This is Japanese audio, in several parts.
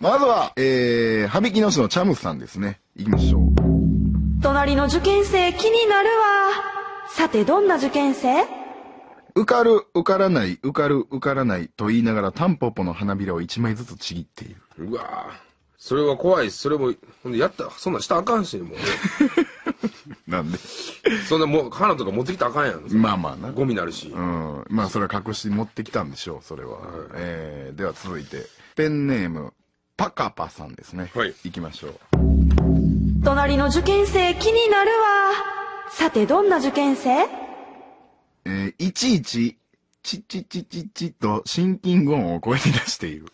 まずは、羽曳野市のチャムスさんですね。いきましょう。隣の受験生気になるわ。さてどんな受験生？受かる受からない受かる受からないと言いながらタンポポの花びらを1枚ずつちぎっている。うわぁ、それは怖い。それもやったそんなんしたらあかんし、もうなんでそんなもう花とか持ってきたらあかんやん。まあまあな、ゴミになるし、うん、まあそれは隠して持ってきたんでしょう、それは、はい。では続いてペンネームパカパさんですね。はい、いきましょう。隣の受験生気になるわ。さてどんな受験生？いちいちチッチッチッチッチッと心筋音を声に出している。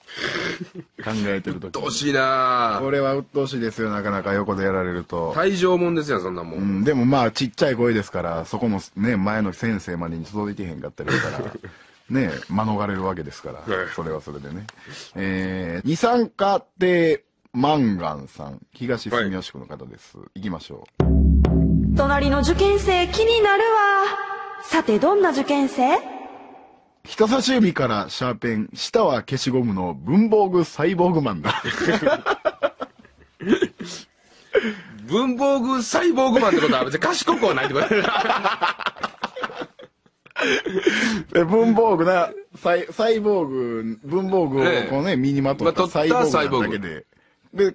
考えてるとき。うっとうしいなぁ。これはうっとうしいですよ、なかなか横でやられると。退場もんですよ、そんなもん。うん、でもまあちっちゃい声ですから、そこもね、前の先生までに届いてへんかったりしたら、ね、免れるわけですから、それはそれでね。二酸化低マンガンさん、東住吉区の方です。はい、行きましょう。隣の受験生気になるわ。さてどんな受験生？人差し指からシャーペン、舌は消しゴムの文房具サイボーグマンだ。文房具サイボーグマンってことは別に賢くはないってことだ。文房具なサイボーグ、文房具をこうね、身にまとったサイボーグだけで。で、